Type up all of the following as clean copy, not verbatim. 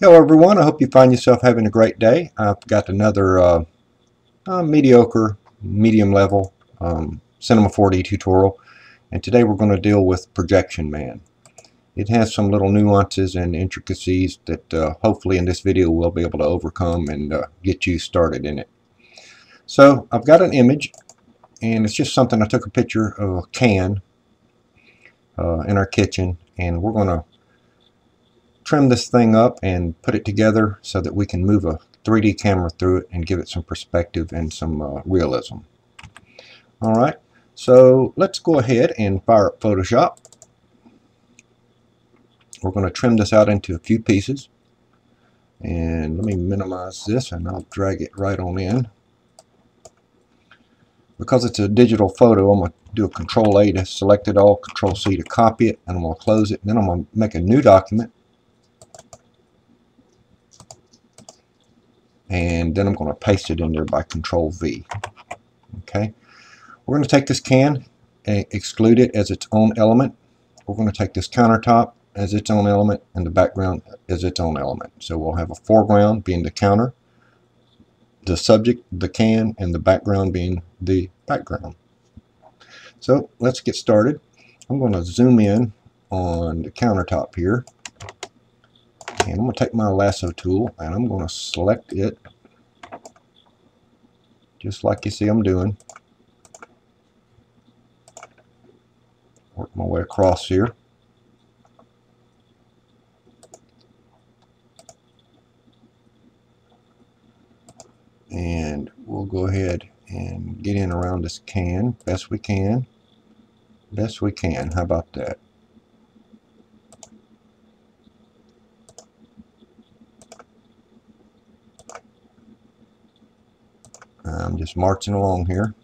Hello everyone, I hope you find yourself having a great day. I've got another mediocre, medium level Cinema 4D tutorial, and today we're going to deal with Projection Man. It has some little nuances and intricacies that hopefully in this video we'll be able to overcome and get you started in it. So I've got an image, and it's just something I took a picture of a can in our kitchen, and we're going to trim this thing up and put it together so that we can move a 3D camera through it and give it some perspective and some realism. Alright, so let's go ahead and fire up Photoshop. We're going to trim this out into a few pieces, and let me minimize this and I'll drag it right on in. Because it's a digital photo, I'm going to do a Control A to select it all, Control C to copy it, and I'm going to close it, and then I'm going to make a new document. And then I'm going to paste it in there by Control V. Okay, we're going to take this can and exclude it as its own element. We're going to take this countertop as its own element and the background as its own element. So we'll have a foreground being the counter, the subject, the can, and the background being the background. So let's get started. I'm going to zoom in on the countertop here. And I'm going to take my lasso tool and I'm going to select it just like you see I'm doing. Work my way across here. And we'll go ahead and get in around this can best we can. Best we can. How about that? I'm just marching along here,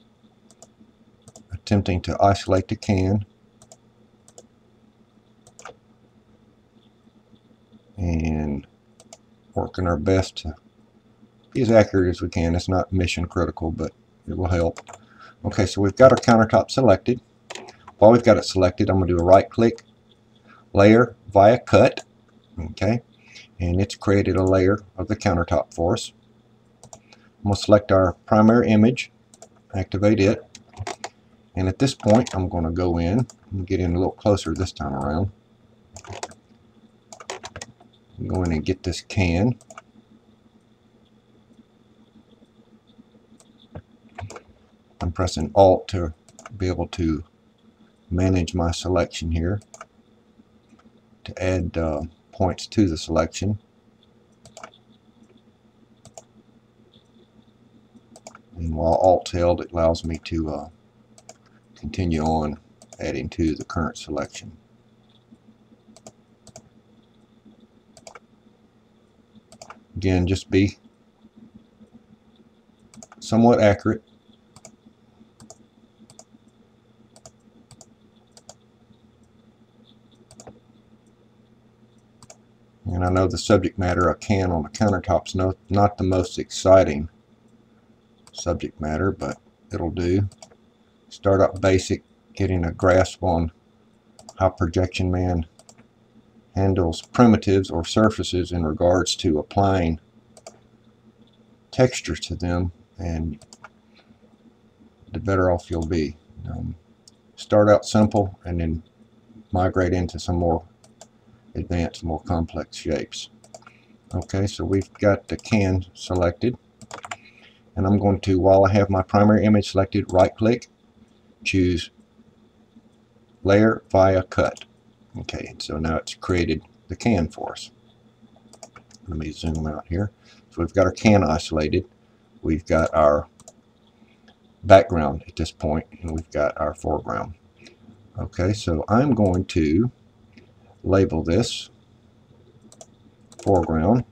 attempting to isolate the can, and working our best to be as accurate as we can. It's not mission critical, but it will help. Okay, so we've got our countertop selected. While we've got it selected, I'm going to do a right click, layer via cut, okay, and it's created a layer of the countertop for us. I'm going to select our primary image, activate it, and at this point I'm going to go in and get in a little closer this time around. I'm going to get this can, I'm pressing Alt to be able to manage my selection here, to add points to the selection. And while Alt held, it allows me to continue on adding to the current selection. Again, just be somewhat accurate. And I know the subject matter of can on the countertop's not the most exciting subject matter, but it'll do. Start up basic, getting a grasp on how Projection Man handles primitives or surfaces in regards to applying texture to them, and the better off you'll be. Start out simple and then migrate into some more advanced, more complex shapes. Okay, so we've got the can selected. And I'm going to, while I have my primary image selected, right click, choose layer via cut. Okay, and so now it's created the can for us. Let me zoom out here. So we've got our can isolated, we've got our background at this point, and we've got our foreground. Okay, so I'm going to label this foreground.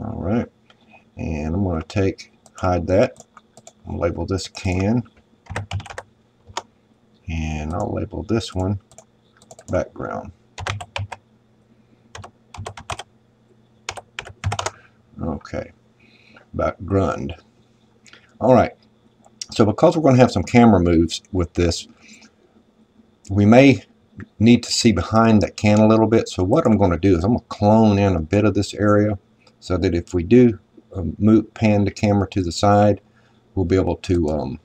Alright, and I'm going to hide that, I'll label this can, and I'll label this one background. Okay, background. Alright, so because we're going to have some camera moves with this, we may need to see behind that can a little bit. So what I'm going to do is I'm going to clone in a bit of this area so that if we do move, pan the camera to the side, we'll be able to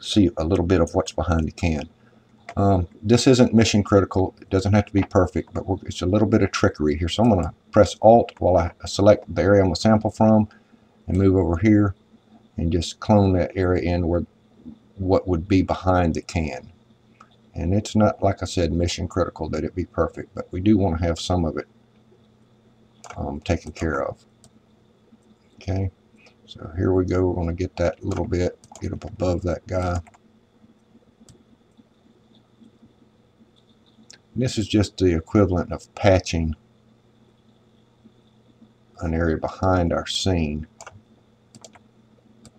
see a little bit of what's behind the can. This isn't mission critical. It doesn't have to be perfect, but it's a little bit of trickery here. So I'm going to press Alt while I select the area I'm going to sample from and move over here and just clone that area in where what would be behind the can. And it's not, like I said, mission critical that it be perfect, but we do want to have some of it taken care of. Okay, so here we go. We're going to get that little bit, get up above that guy. This is just the equivalent of patching an area behind our scene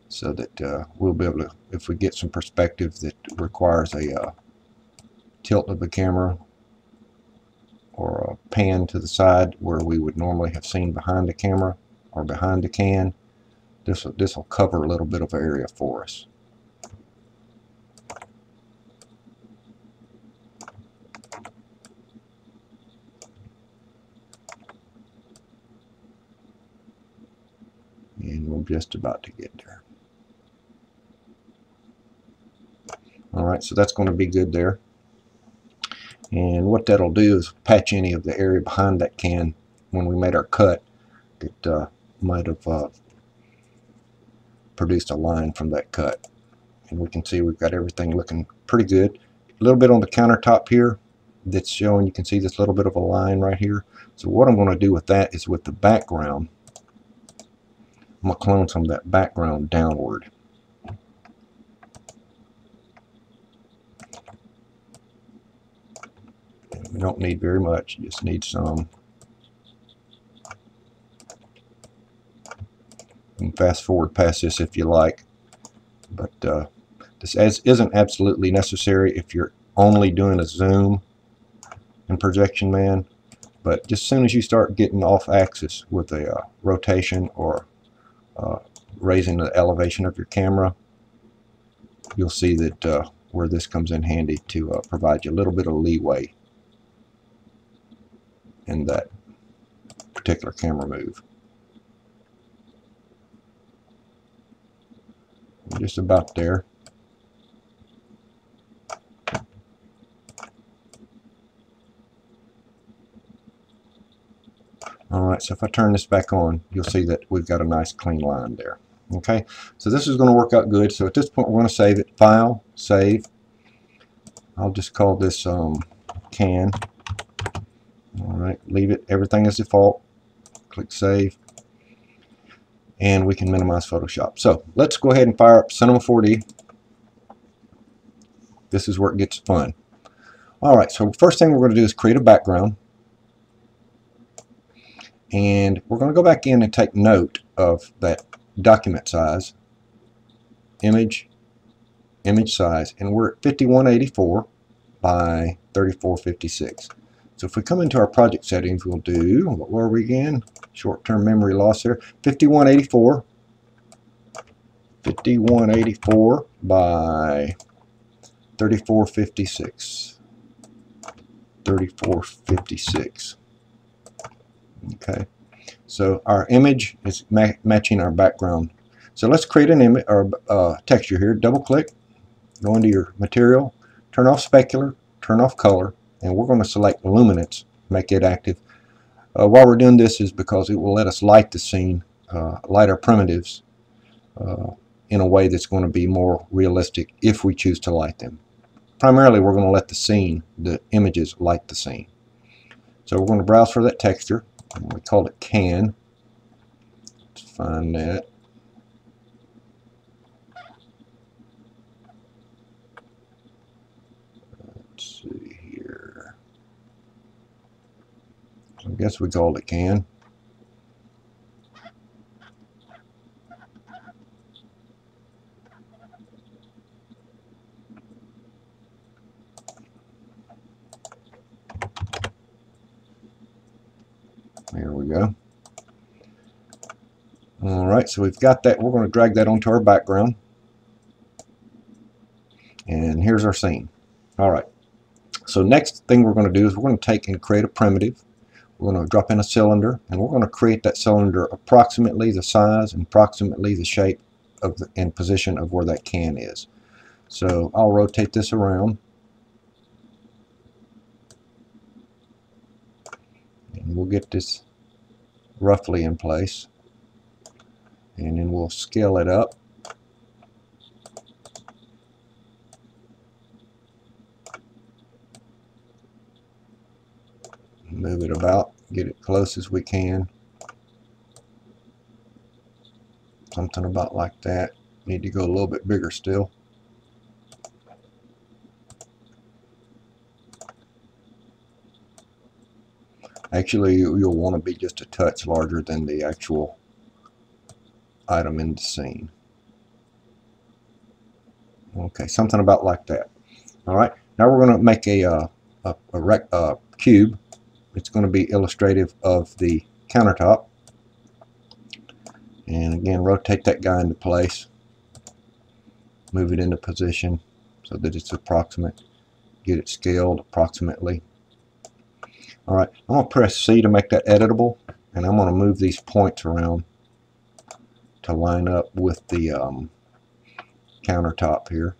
so that we'll be able to, if we get some perspective that requires a tilt of the camera or a pan to the side where we would normally have seen behind the camera or behind the can, this will cover a little bit of area for us. And we're just about to get there. Alright, so that's going to be good there. And what that'll do is patch any of the area behind that can when we made our cut. It might have produced a line from that cut. And we can see we've got everything looking pretty good. A little bit on the countertop here that's showing, you can see this little bit of a line right here. So what I'm going to do with that is with the background, I'm going to clone some of that background downward. And we don't need very much, just need some. You can fast forward past this if you like, but this isn't absolutely necessary if you're only doing a zoom in Projection Man. But just as soon as you start getting off axis with a rotation or raising the elevation of your camera, you'll see that where this comes in handy to provide you a little bit of leeway in that particular camera move. Just about there. Alright, so if I turn this back on, you'll see that we've got a nice clean line there. Okay, so this is going to work out good. So at this point, we're going to save it. File, Save. I'll just call this Can. Alright, leave it. Everything is default. Click Save. And we can minimize Photoshop. So let's go ahead and fire up Cinema 4D. This is where it gets fun. Alright, so first thing we're going to do is create a background. And we're going to go back in and take note of that document size, image size, and we're at 5184 by 3456. So if we come into our project settings, we'll do, what were we again? Short-term memory loss there. 5184 by 3456. Okay, so our image is matching our background. So let's create an image or texture here. Double click, go into your material, turn off specular, turn off color, and we're going to select luminance, make it active. While we're doing this is because it will let us light the scene, light our primitives in a way that's going to be more realistic if we choose to light them. Primarily we're going to let the scene, the images, light the scene. So we're going to browse for that texture. We called it Can. Let's find that. Let's see here. I guess we called it Can. There we go. Alright, so we've got that. We're going to drag that onto our background. And here's our scene. Alright, So next thing we're going to do is we're going to take and create a primitive. We're going to drop in a cylinder, and we're going to create that cylinder approximately the size and approximately the shape of the, and position of where that can is. So I'll rotate this around, and we'll get this roughly in place, and then we'll scale it up. Move it about, get it close as we can, something about like that. Need to go a little bit bigger still. Actually, you'll want to be just a touch larger than the actual item in the scene. Okay, something about like that. Alright, now we're going to make a cube. It's going to be illustrative of the countertop, and again rotate that guy into place, move it into position so that it's approximate, get it scaled approximately. Alright, I'm going to press C to make that editable, and I'm going to move these points around to line up with the countertop here.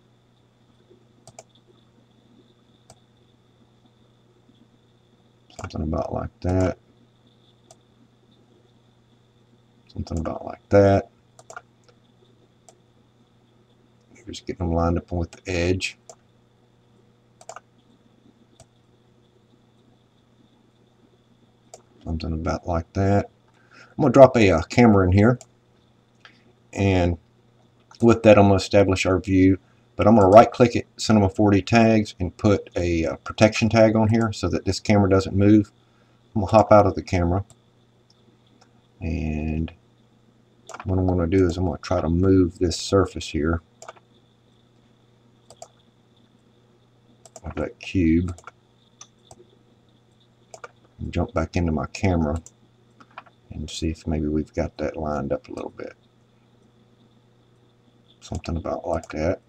Something about like that. Something about like that. Just getting them lined up with the edge. Something about like that. I'm going to drop a camera in here, and with that I'm going to establish our view. But I'm going to right click it, Cinema 4D tags, and put a protection tag on here so that this camera doesn't move. I'm going to hop out of the camera, and what I'm going to do is I'm going to try to move this surface here of that cube, and jump back into my camera and see if maybe we've got that lined up a little bit. Something about like that.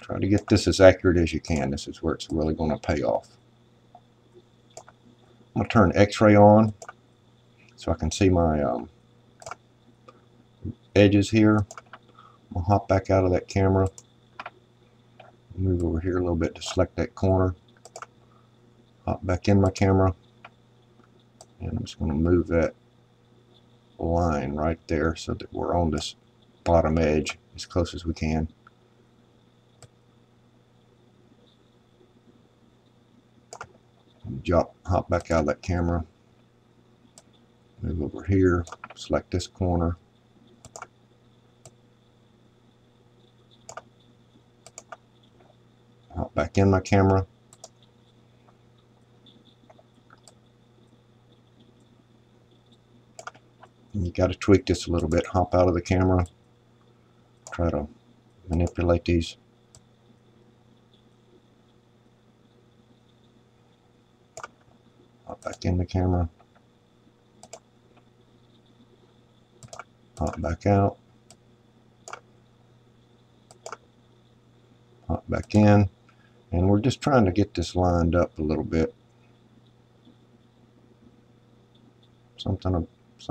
Try to get this as accurate as you can. This is where it's really going to pay off. I'm going to turn X-ray on so I can see my edges here. I'm going to hop back out of that camera. Move over here a little bit to select that corner. Hop back in my camera. And I'm just going to move that line right there so that we're on this bottom edge as close as we can. Hop back out of that camera, move over here, select this corner, hop back in my camera, and you got to tweak this a little bit. Hop out of the camera, try to manipulate these. Back in the camera, hop back out, hop back in, and we're just trying to get this lined up a little bit. Something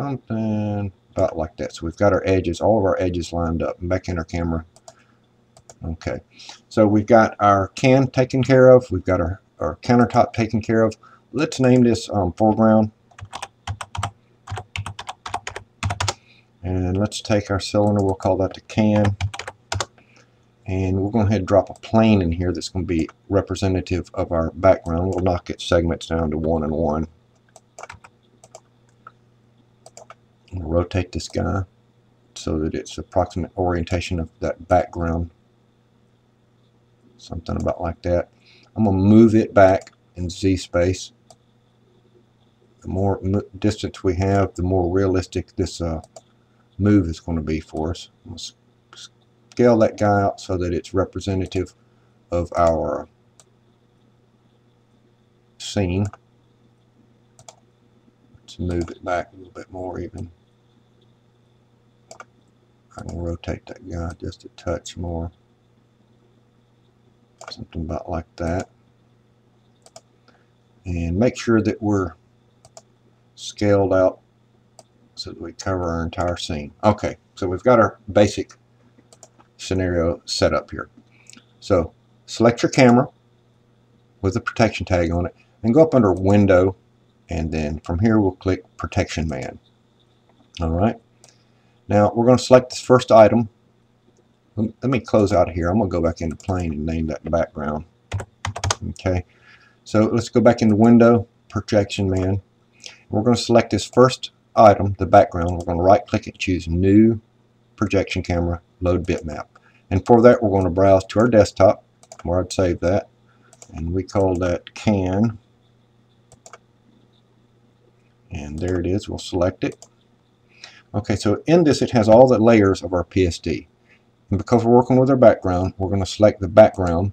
about like that. So we've got our edges, all of our edges lined up, and back in our camera. Okay, so we've got our can taken care of, we've got our countertop taken care of. Let's name this foreground, and let's take our cylinder, we'll call that the can, and we're going to drop a plane in here that's going to be representative of our background. We'll knock its segments down to 1 and 1. We'll rotate this guy so that it's approximate orientation of that background. Something about like that. I'm going to move it back in Z space. The more distance we have, the more realistic this move is going to be for us. I'm going to scale that guy out so that it's representative of our scene. Let's move it back a little bit more even. I'm going to rotate that guy just a touch more. something about like that. And make sure that we're scaled out so that we cover our entire scene. Okay, so we've got our basic scenario set up here. So select your camera with a protection tag on it and go up under Window, and then from here we'll click Projection Man. Alright, now we're going to select this first item. Let me close out of here. I'm going to go back into plane and name that background. Okay, so let's go back into Window, Projection Man. We're going to select this first item, the background. We're going to right click it, choose New Projection Camera, Load Bitmap. And for that we're going to browse to our desktop where I'd save that, and we call that Can. And there it is. We'll select it. Okay, so in this it has all the layers of our PSD. And because we're working with our background, we're going to select the background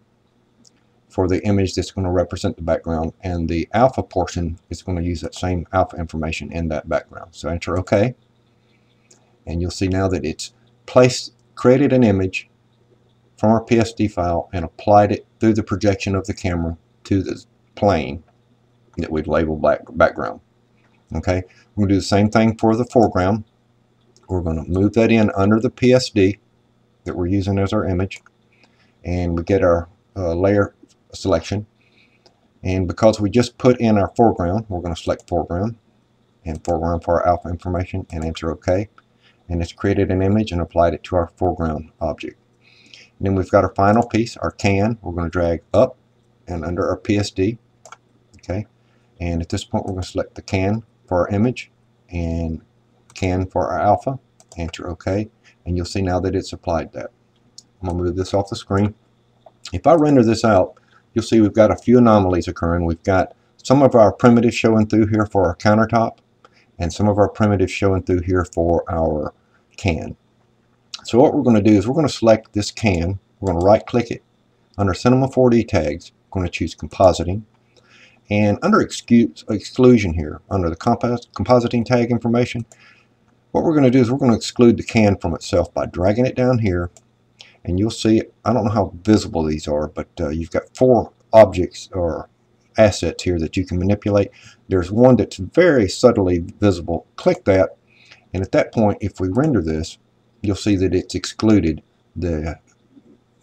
for the image that's going to represent the background, and the alpha portion is going to use that same alpha information in that background. So enter OK, and you'll see now that it's placed, created an image from our PSD file and applied it through the projection of the camera to the plane that we've labeled background. Okay, we're going to do the same thing for the foreground. We're going to move that in under the PSD that we're using as our image, and we get our layer selection. And because we just put in our foreground, we're going to select foreground and foreground for our alpha information and enter OK, and it's created an image and applied it to our foreground object. And then we've got our final piece, our can. We're going to drag up and under our PSD. Okay, and at this point we're going to select the can for our image and can for our alpha, enter OK, and you'll see now that it's applied that. I'm going to move this off the screen. If I render this out, you'll see we've got a few anomalies occurring. We've got some of our primitives showing through here for our countertop, and some of our primitives showing through here for our can. So what we're going to do is we're going to select this can, we're going to right click it under Cinema 4D tags, we're going to choose Compositing, and under Exclusion here, under the Compositing tag information, what we're going to do is we're going to exclude the can from itself by dragging it down here. And you'll see, I don't know how visible these are, but you've got four objects or assets here that you can manipulate. There's one that's very subtly visible. Click that, and at that point if we render this, you'll see that it's excluded the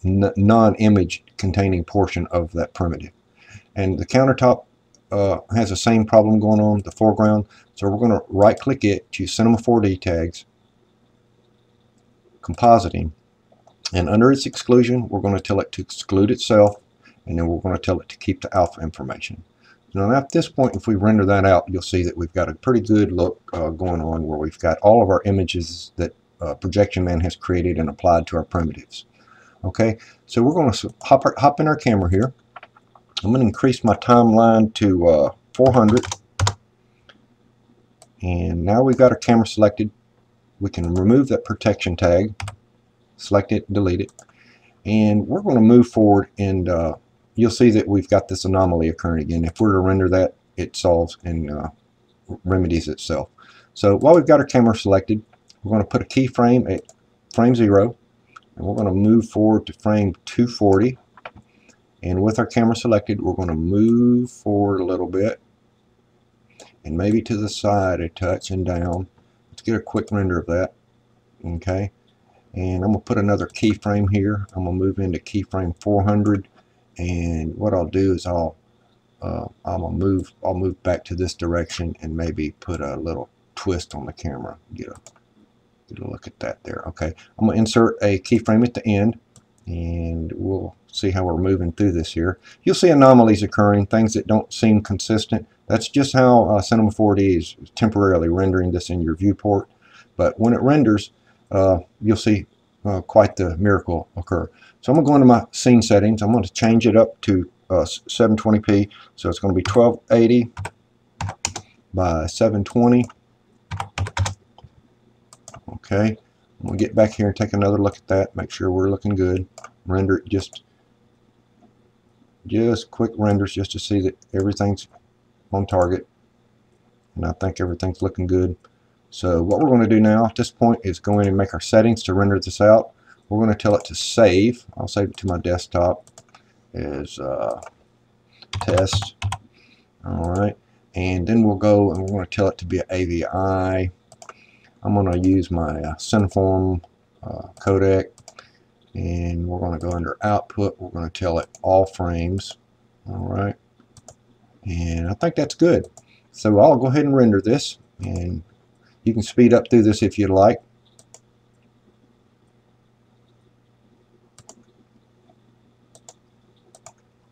non-image containing portion of that primitive. And the countertop has the same problem going on, the foreground. So we're going to right click it, choose Cinema 4D tags, Compositing, and under its exclusion we're going to tell it to exclude itself, and then we're going to tell it to keep the alpha information. Now at this point if we render that out, you'll see that we've got a pretty good look going on where we've got all of our images that Projection Man has created and applied to our primitives. Okay, so we're going to hop in our camera here. I'm going to increase my timeline to 400, and now we've got our camera selected. We can remove that protection tag, select it, delete it, and we're going to move forward, and you'll see that we've got this anomaly occurring again. If we're to render that, it solves and remedies itself. So while we've got our camera selected, we're going to put a keyframe at frame 0, and we're going to move forward to frame 240. And with our camera selected, we're going to move forward a little bit, and maybe to the side a touch and down. Let's get a quick render of that. Okay, and I'm going to put another keyframe here. I'm going to move into keyframe 400, and what I'll do is I'll move back to this direction and maybe put a little twist on the camera. Get a look at that there. Okay, I'm going to insert a keyframe at the end, and we'll see how we're moving through this here. You'll see anomalies occurring, things that don't seem consistent. That's just how Cinema 4D is temporarily rendering this in your viewport. But when it renders, you'll see quite the miracle occur. So I'm going to go into my scene settings. I'm going to change it up to 720p. So it's going to be 1280 by 720. Okay, I'm going to get back here and take another look at that, make sure we're looking good. Render it just quick renders just to see that everything's on target, and I think everything's looking good. So what we're going to do now at this point is go in and make our settings to render this out. We're going to tell it to save. I'll save it to my desktop, is test. All right, and then we'll go and we're going to tell it to be an AVI. I'm going to use my Cineform codec, and we're going to go under output. We're going to tell it all frames. All right, and I think that's good. So I'll go ahead and render this, and you can speed up through this if you like.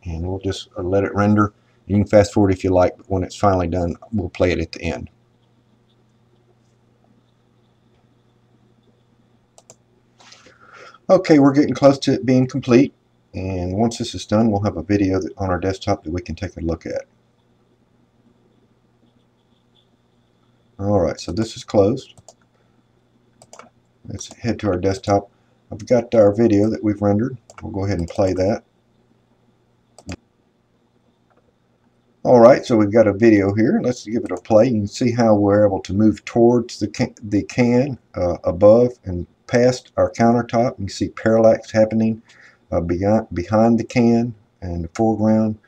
And we'll just let it render. You can fast forward if you like, but when it's finally done, we'll play it at the end. Okay, we're getting close to it being complete, and once this is done, we'll have a video that, on our desktop that we can take a look at. Alright, so this is closed. Let's head to our desktop. I've got our video that we've rendered. We'll go ahead and play that. Alright, so we've got a video here. Let's give it a play. You can see how we're able to move towards the can above and past our countertop. You can see parallax happening behind the can and the foreground,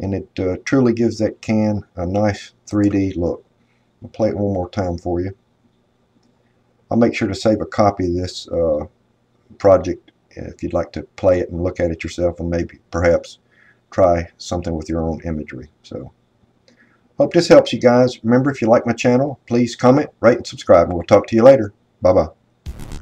and it truly gives that can a nice 3D look. I'll play it one more time for you. I'll make sure to save a copy of this project if you'd like to play it and look at it yourself, and maybe perhaps try something with your own imagery. So, hope this helps you guys. Remember, if you like my channel, please comment, rate, and subscribe, and we'll talk to you later. Bye-bye.